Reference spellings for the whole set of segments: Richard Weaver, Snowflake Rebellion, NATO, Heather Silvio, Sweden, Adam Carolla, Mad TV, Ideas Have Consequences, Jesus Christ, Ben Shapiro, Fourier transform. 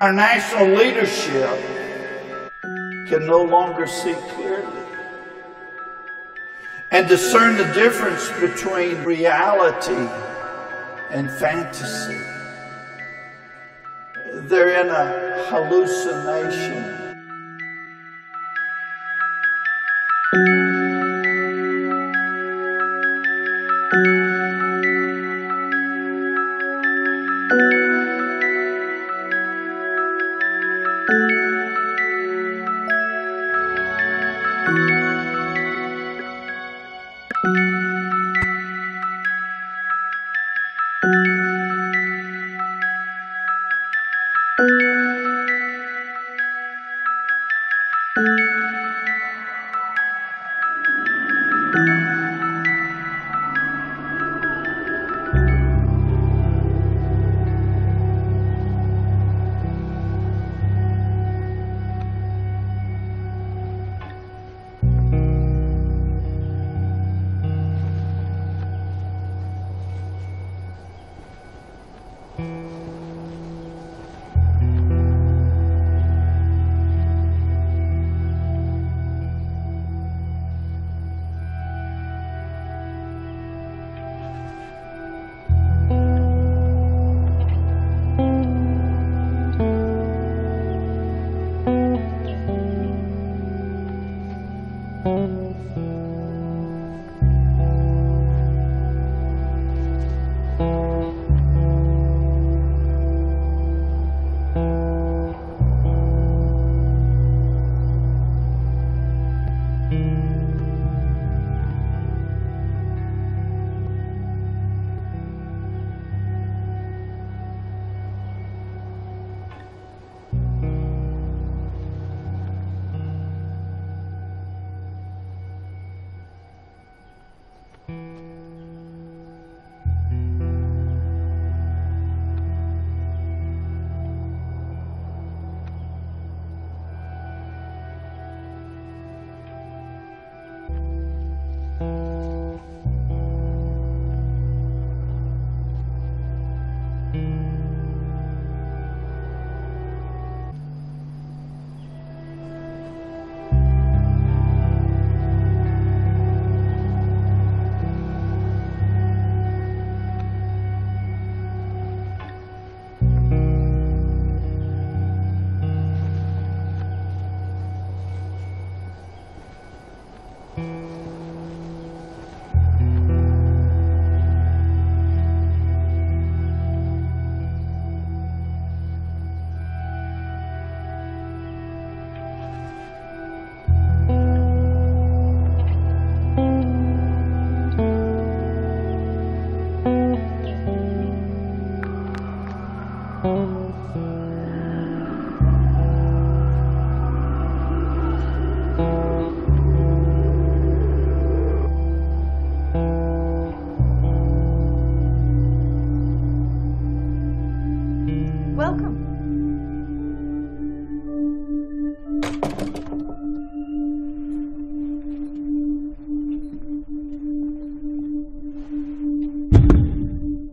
Our national leadership can no longer see clearly and discern the difference between reality and fantasy. They're in a hallucination.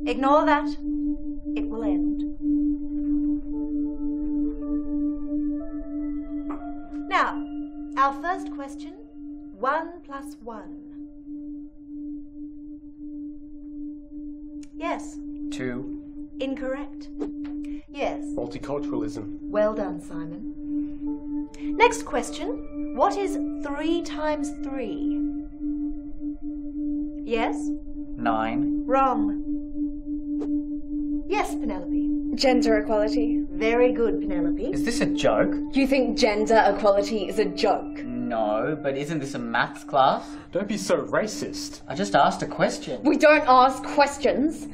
Ignore that. It will end. Now, our first question, 1 + 1. Yes. 2. Incorrect. Yes. Multiculturalism. Well done, Simon. Next question, what is 3 × 3? Yes. 9. Wrong. Yes, Penelope. Gender equality. Very good, Penelope. Is this a joke? You think gender equality is a joke? No, but isn't this a maths class? Don't be so racist. I just asked a question. We don't ask questions.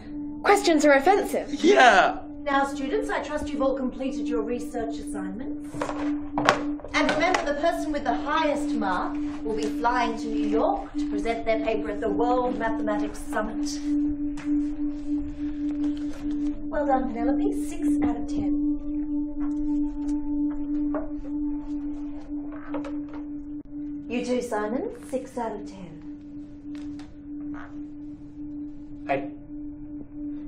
Questions are offensive. Yeah. Now, students, I trust you've all completed your research assignments. And remember, the person with the highest mark will be flying to New York to present their paper at the World Mathematics Summit. Well done, Penelope. 6 out of 10. You too, Simon. 6 out of 10. Hey,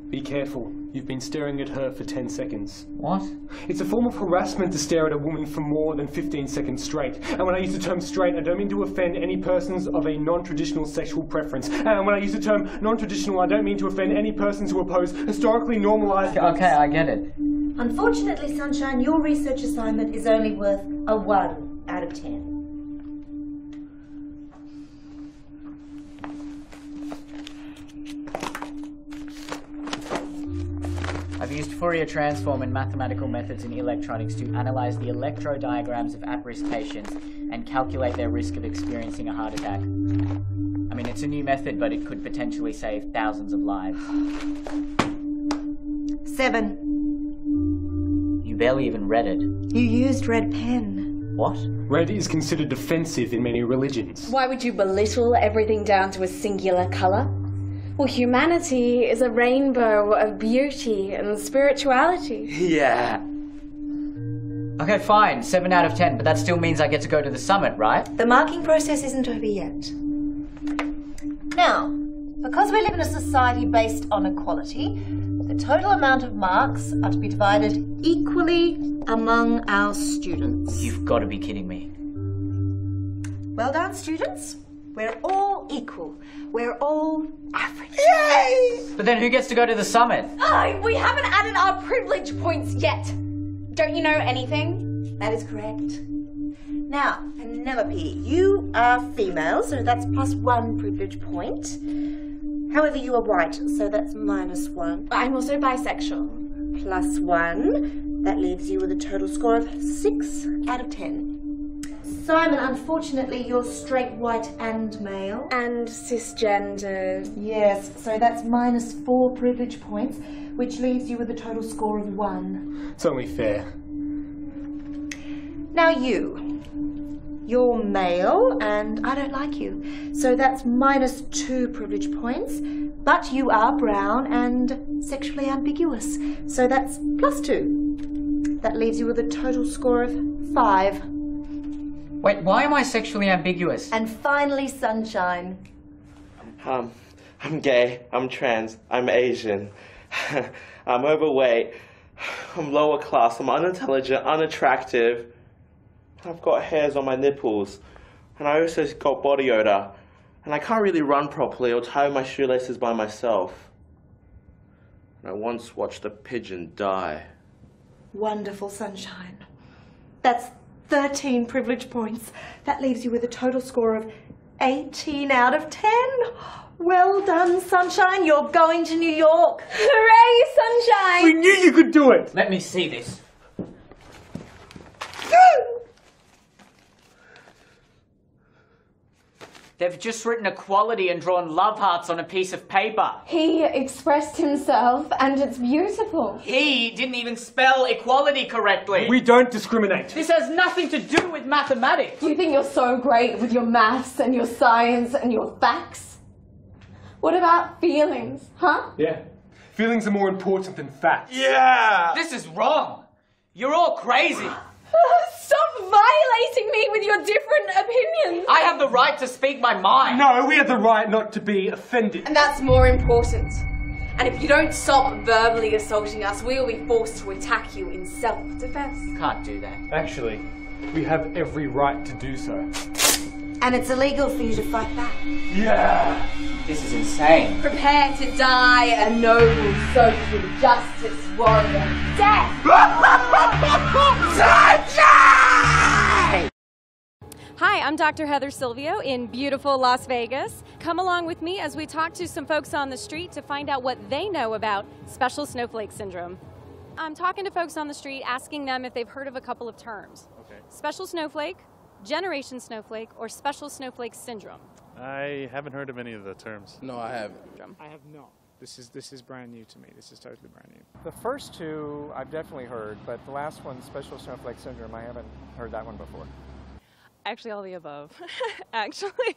be careful. You've been staring at her for 10 seconds. What? It's a form of harassment to stare at a woman for more than 15 seconds straight. And when I use the term straight, I don't mean to offend any persons of a non-traditional sexual preference. And when I use the term non-traditional, I don't mean to offend any persons who oppose historically normalized... Okay, I get it. Unfortunately, Sunshine, your research assignment is only worth a 1 out of 10. I've used Fourier transform and mathematical methods in electronics to analyze the electrodiagrams of at-risk patients and calculate their risk of experiencing a heart attack. I mean, it's a new method, but it could potentially save thousands of lives. 7. You barely even read it. You used red pen. What? Red is considered offensive in many religions. Why would you belittle everything down to a singular color? Well, humanity is a rainbow of beauty and spirituality. Yeah. Okay, fine. 7 out of 10, but that still means I get to go to the summit, right? The marking process isn't over yet. Now, because we live in a society based on equality, the total amount of marks are to be divided equally among our students. You've got to be kidding me. Well done, students. We're all equal. We're all average. Yay! But then who gets to go to the summit? Oh, we haven't added our privilege points yet. Don't you know anything? That is correct. Now, Penelope, you are female, so that's +1 privilege point. However, you are white, so that's -1. But I'm also bisexual. +1. That leaves you with a total score of 6 out of 10. Simon, unfortunately, you're straight, white, and male. And cisgendered. Yes, so that's -4 privilege points, which leaves you with a total score of 1. It's only fair. Now you. You're male, and I don't like you. So that's -2 privilege points, but you are brown and sexually ambiguous. So that's +2. That leaves you with a total score of 5. Wait, why am I sexually ambiguous? And finally, Sunshine. I'm gay, I'm trans, I'm Asian, I'm overweight, I'm lower class, I'm unintelligent, unattractive. I've got hairs on my nipples, and I also got body odor, and I can't really run properly or tie my shoelaces by myself. And I once watched a pigeon die. Wonderful, Sunshine. That's 13 privilege points. That leaves you with a total score of 18 out of 10. Well done, Sunshine. You're going to New York. Hooray, Sunshine! We knew you could do it. Let me see this. They've just written equality and drawn love hearts on a piece of paper. He expressed himself, and it's beautiful. He didn't even spell equality correctly. We don't discriminate. This has nothing to do with mathematics. You think you're so great with your maths and your science and your facts? What about feelings, huh? Yeah. Feelings are more important than facts. Yeah! This is wrong. You're all crazy. Stop violating me with your different opinions! I have the right to speak my mind! No, we have the right not to be offended. And that's more important. And if you don't stop verbally assaulting us, we will be forced to attack you in self-defense. You can't do that. Actually, we have every right to do so. And it's illegal for you to fight back. Yeah! This is insane. Prepare to die a noble social justice warrior. Death! Hi, I'm Dr. Heather Silvio in beautiful Las Vegas. Come along with me as we talk to some folks on the street to find out what they know about special snowflake syndrome. I'm talking to folks on the street, asking them if they've heard of a couple of terms. Okay. Special snowflake, generation snowflake, or special snowflake syndrome. I haven't heard of any of the terms. No, I haven't. I have not. This is brand new to me. This is totally brand new. The first two I've definitely heard, but the last one, special snowflake syndrome, I haven't heard that one before. Actually, all the above, actually.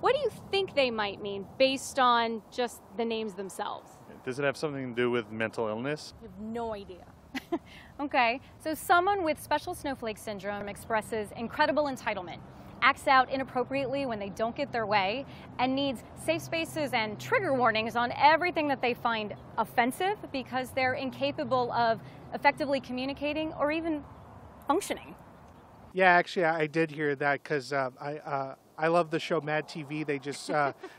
What do you think they might mean based on just the names themselves? Does it have something to do with mental illness? I have no idea. Okay, so someone with special snowflake syndrome expresses incredible entitlement, acts out inappropriately when they don't get their way, and needs safe spaces and trigger warnings on everything that they find offensive because they're incapable of effectively communicating or even functioning. Yeah, actually, I did hear that because I love the show Mad TV. They just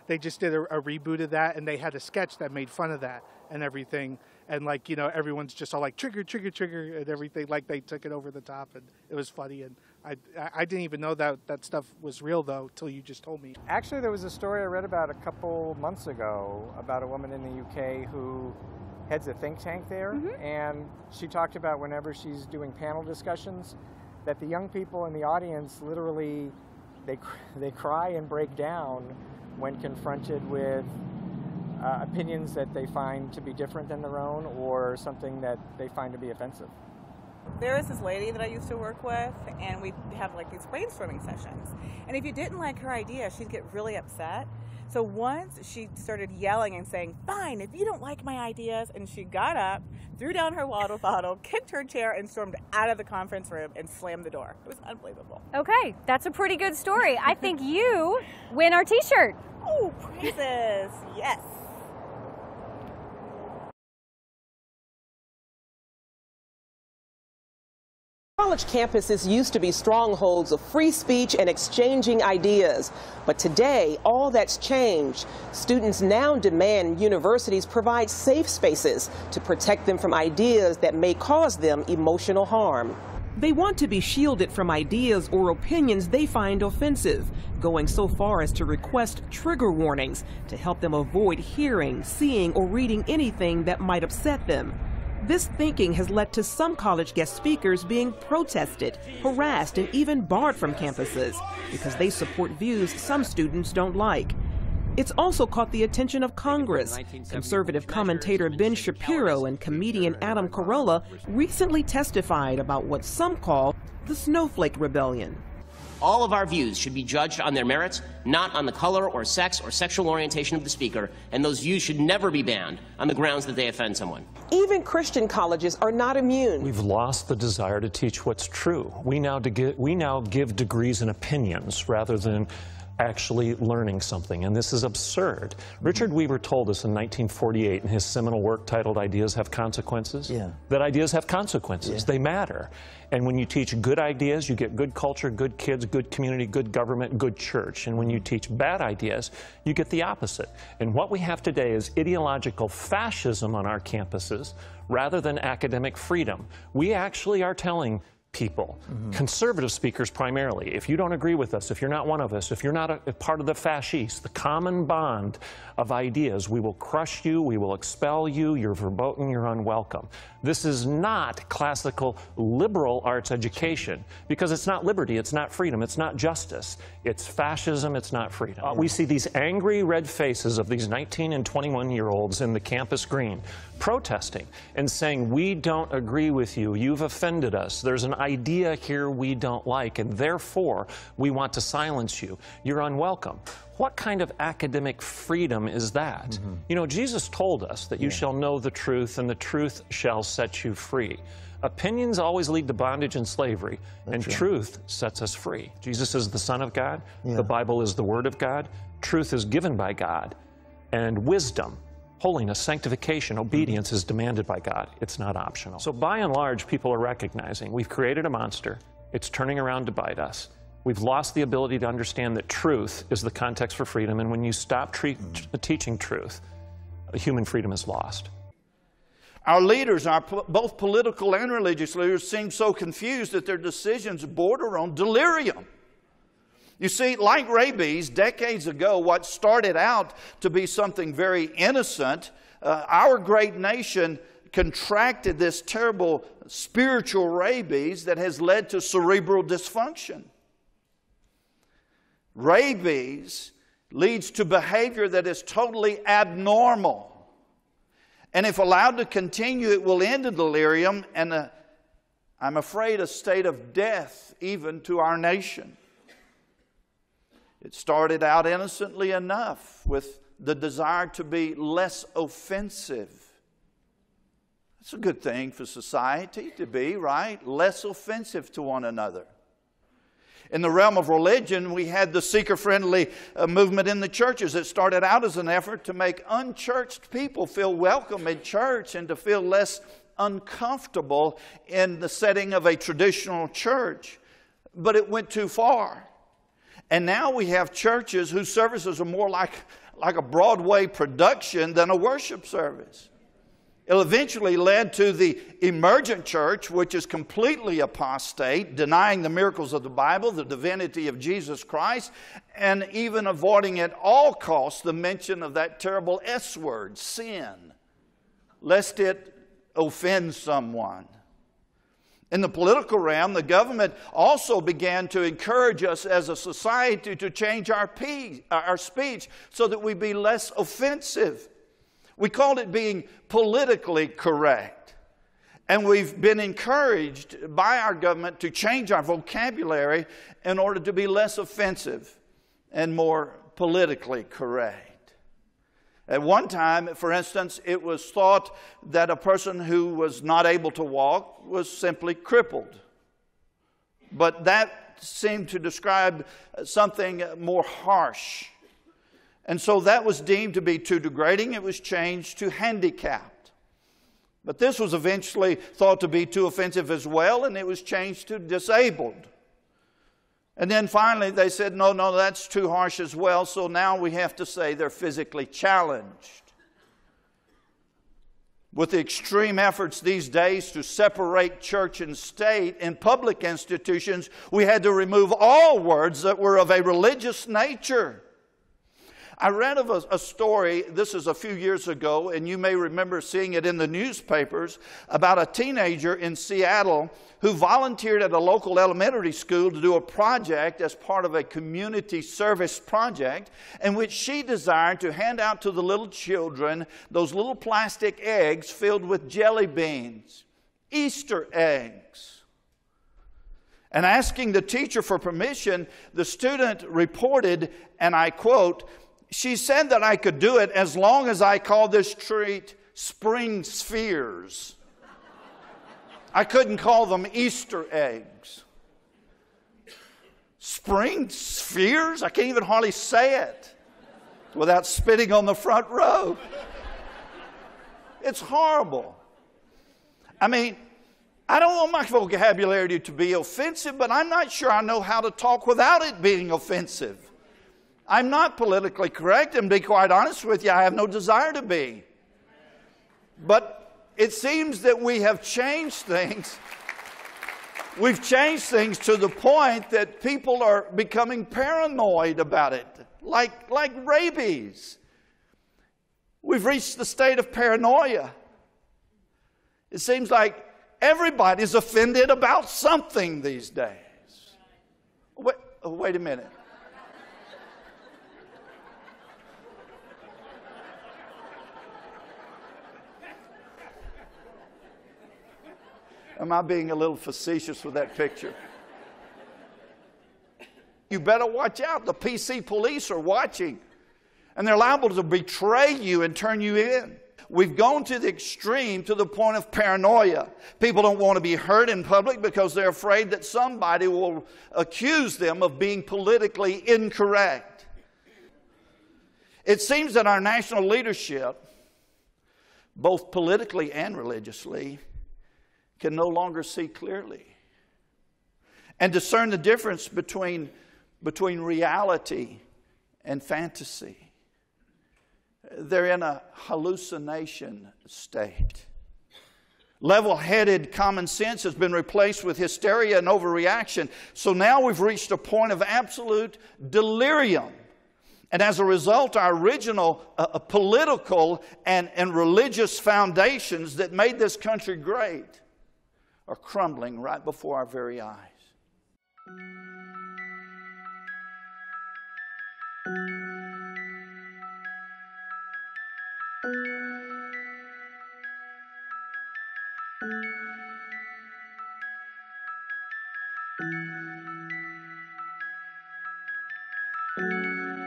they just did a reboot of that, and they had a sketch that made fun of that and everything. And like, you know, everyone's just all like trigger, trigger, trigger, and everything. Like they took it over the top, and it was funny. And I didn't even know that that stuff was real though till you just told me. Actually, there was a story I read about a couple months ago about a woman in the UK who heads a think tank there, and she talked about whenever she's doing panel discussions, that the young people in the audience literally, they cry and break down when confronted with opinions that they find to be different than their own or something that they find to be offensive. There is this lady that I used to work with, and we have like these brainstorming sessions. And if you didn't like her idea, she'd get really upset. So once she started yelling and saying, "Fine, if you don't like my ideas," and she got up, threw down her water bottle, kicked her chair, and stormed out of the conference room and slammed the door. It was unbelievable. Okay, that's a pretty good story. I think you win our t-shirt. Oh, praises, yes. College campuses used to be strongholds of free speech and exchanging ideas. But today, all that's changed. Students now demand universities provide safe spaces to protect them from ideas that may cause them emotional harm. They want to be shielded from ideas or opinions they find offensive, going so far as to request trigger warnings to help them avoid hearing, seeing, or reading anything that might upset them. This thinking has led to some college guest speakers being protested, harassed, and even barred from campuses because they support views some students don't like. It's also caught the attention of Congress. Conservative commentator Ben Shapiro and comedian Adam Carolla recently testified about what some call the Snowflake Rebellion. All of our views should be judged on their merits, not on the color or sex or sexual orientation of the speaker, and those views should never be banned on the grounds that they offend someone. Even Christian colleges are not immune. We've lost the desire to teach what's true. We now give degrees and opinions rather than actually learning something, and this is absurd. Richard Weaver told us in 1948 in his seminal work titled Ideas Have Consequences, that ideas have consequences, they matter. And when you teach good ideas, you get good culture, good kids, good community, good government, good church. And when you teach bad ideas, you get the opposite. And what we have today is ideological fascism on our campuses rather than academic freedom. We actually are telling people, conservative speakers primarily, if you don't agree with us, if you're not one of us, if you're not a part of the fascist, the common bond of ideas, we will crush you, we will expel you, you're verboten, you're unwelcome. This is not classical liberal arts education because it's not liberty, it's not freedom, it's not justice, it's fascism, it's not freedom. We see these angry red faces of these 19 and 21-year-olds in the campus green protesting and saying, "We don't agree with you, you've offended us, there's an idea here we don't like, and therefore we want to silence you. You're unwelcome." What kind of academic freedom is that? You know, Jesus told us that you shall know the truth, and the truth shall set you free. Opinions always lead to bondage and slavery, and truth sets us free. Jesus is the Son of God, the Bible is the Word of God, truth is given by God, and wisdom, holiness, sanctification, obedience is demanded by God. It's not optional. So by and large, people are recognizing we've created a monster. It's turning around to bite us. We've lost the ability to understand that truth is the context for freedom. And when you stop teaching truth, human freedom is lost. Our leaders, both political and religious leaders, seem so confused that their decisions border on delirium. You see, like rabies, decades ago, what started out to be something very innocent, our great nation contracted this terrible spiritual rabies that has led to cerebral dysfunction. Rabies leads to behavior that is totally abnormal. And if allowed to continue, it will end in delirium and, I'm afraid, a state of death even to our nation. It started out innocently enough with the desire to be less offensive. It's a good thing for society to be, right? Less offensive to one another. In the realm of religion, we had the seeker-friendly movement in the churches that started out as an effort to make unchurched people feel welcome in church and to feel less uncomfortable in the setting of a traditional church. But it went too far. And now we have churches whose services are more like a Broadway production than a worship service. It eventually led to the emergent church, which is completely apostate, denying the miracles of the Bible, the divinity of Jesus Christ, and even avoiding at all costs the mention of that terrible S word, sin, lest it offend someone. In the political realm, the government also began to encourage us as a society to change our speech so that we be less offensive. We called it being politically correct. And we've been encouraged by our government to change our vocabulary in order to be less offensive and more politically correct. At one time, for instance, it was thought that a person who was not able to walk was simply crippled. But that seemed to describe something more harsh. And so that was deemed to be too degrading. It was changed to handicapped. But this was eventually thought to be too offensive as well, and it was changed to disabled. And then finally they said, no, that's too harsh as well, so now we have to say they're physically challenged. With the extreme efforts these days to separate church and state in public institutions, we had to remove all words that were of a religious nature. I read of a story, this is a few years ago, and you may remember seeing it in the newspapers, about a teenager in Seattle who volunteered at a local elementary school to do a project as part of a community service project in which she desired to hand out to the little children those little plastic eggs filled with jelly beans, Easter eggs. And asking the teacher for permission, the student reported, and I quote, "She said that I could do it as long as I called this treat spring spheres. I couldn't call them Easter eggs." Spring spheres? I can't even hardly say it without spitting on the front row. It's horrible. I mean, I don't want my vocabulary to be offensive, but I'm not sure I know how to talk without it being offensive. I'm not politically correct, and to be quite honest with you, I have no desire to be. But it seems that we have changed things. We've changed things to the point that people are becoming paranoid about it, like rabies. We've reached the state of paranoia. It seems like everybody's offended about something these days. Wait a minute. Am I being a little facetious with that picture? You better watch out. The PC police are watching. And they're liable to betray you and turn you in. We've gone to the extreme to the point of paranoia. People don't want to be heard in public because they're afraid that somebody will accuse them of being politically incorrect. It seems that our national leadership, both politically and religiously, can no longer see clearly and discern the difference between reality and fantasy. They're in a hallucination state. Level-headed common sense has been replaced with hysteria and overreaction. So now we've reached a point of absolute delirium. And as a result, our original political and religious foundations that made this country great are crumbling right before our very eyes.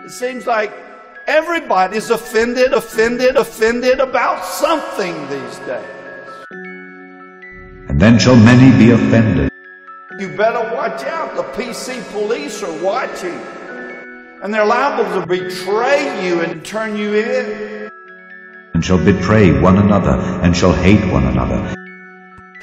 It seems like everybody's offended about something these days. Then shall many be offended. You better watch out. The PC police are watching. And they're liable to betray you and turn you in. And shall betray one another and shall hate one another.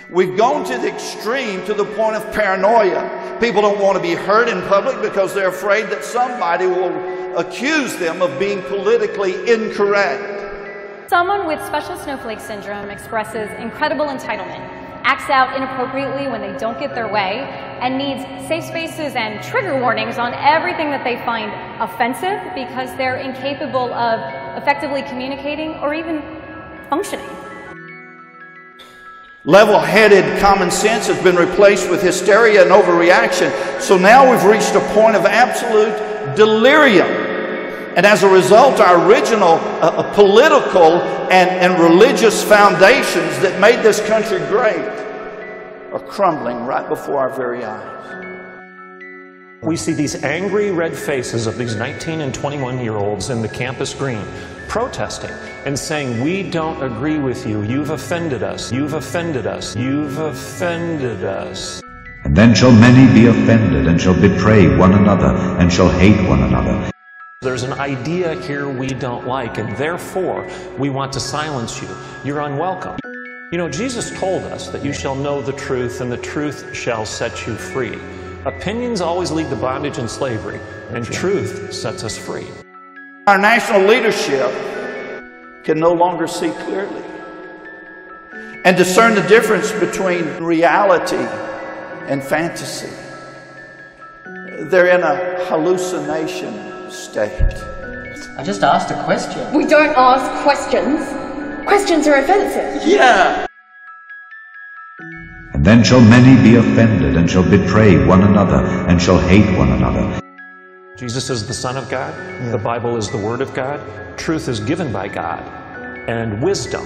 We've gone to the extreme, to the point of paranoia. People don't want to be heard in public because they're afraid that somebody will accuse them of being politically incorrect. Someone with special snowflake syndrome expresses incredible entitlement, acts out inappropriately when they don't get their way, and needs safe spaces and trigger warnings on everything that they find offensive because they're incapable of effectively communicating or even functioning. Level-headed common sense has been replaced with hysteria and overreaction. So now we've reached a point of absolute delirium. And as a result, our original political and religious foundations that made this country great are crumbling right before our very eyes. We see these angry red faces of these 19 and 21-year-olds in the campus green protesting and saying, "We don't agree with you. You've offended us. You've offended us. You've offended us." And then shall many be offended, and shall betray one another, and shall hate one another. There's an idea here we don't like, and therefore we want to silence you. You're unwelcome. You know, Jesus told us that you shall know the truth, and the truth shall set you free. Opinions always lead to bondage and slavery, and truth sets us free. Our national leadership can no longer see clearly and discern the difference between reality and fantasy. They're in a hallucination state. I just asked a question. We don't ask questions. Questions are offensive. Yeah. And then shall many be offended, and shall betray one another, and shall hate one another. Jesus is the Son of God. Yeah. The Bible is the Word of God. Truth is given by God. And wisdom,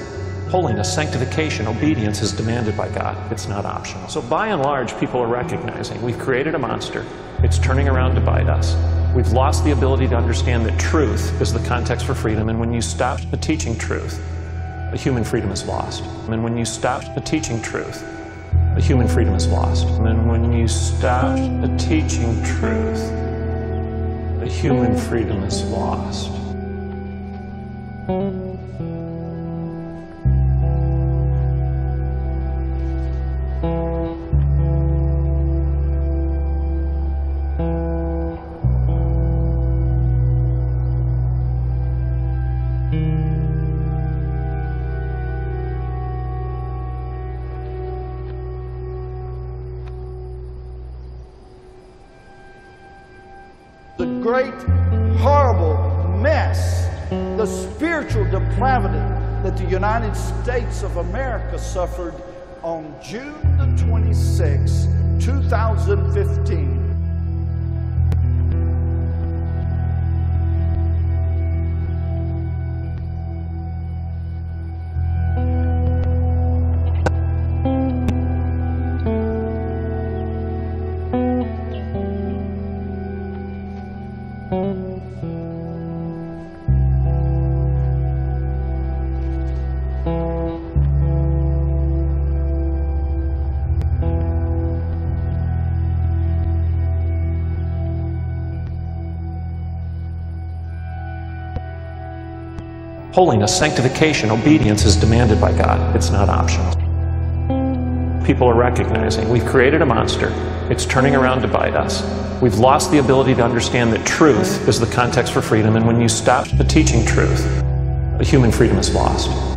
holiness, sanctification, obedience is demanded by God. It's not optional. So by and large, people are recognizing we've created a monster. It's turning around to bite us. We've lost the ability to understand that truth is the context for freedom, and when you stop teaching truth, human freedom is lost. And when you stop teaching truth, human freedom is lost. And when you stop teaching truth, human freedom is lost. Great, horrible mess, the spiritual depravity that the United States of America suffered on June the 26th, 2015. Holiness, sanctification, obedience is demanded by God. It's not optional. People are recognizing we've created a monster. It's turning around to bite us. We've lost the ability to understand that truth is the context for freedom, and when you stop teaching truth, human freedom is lost.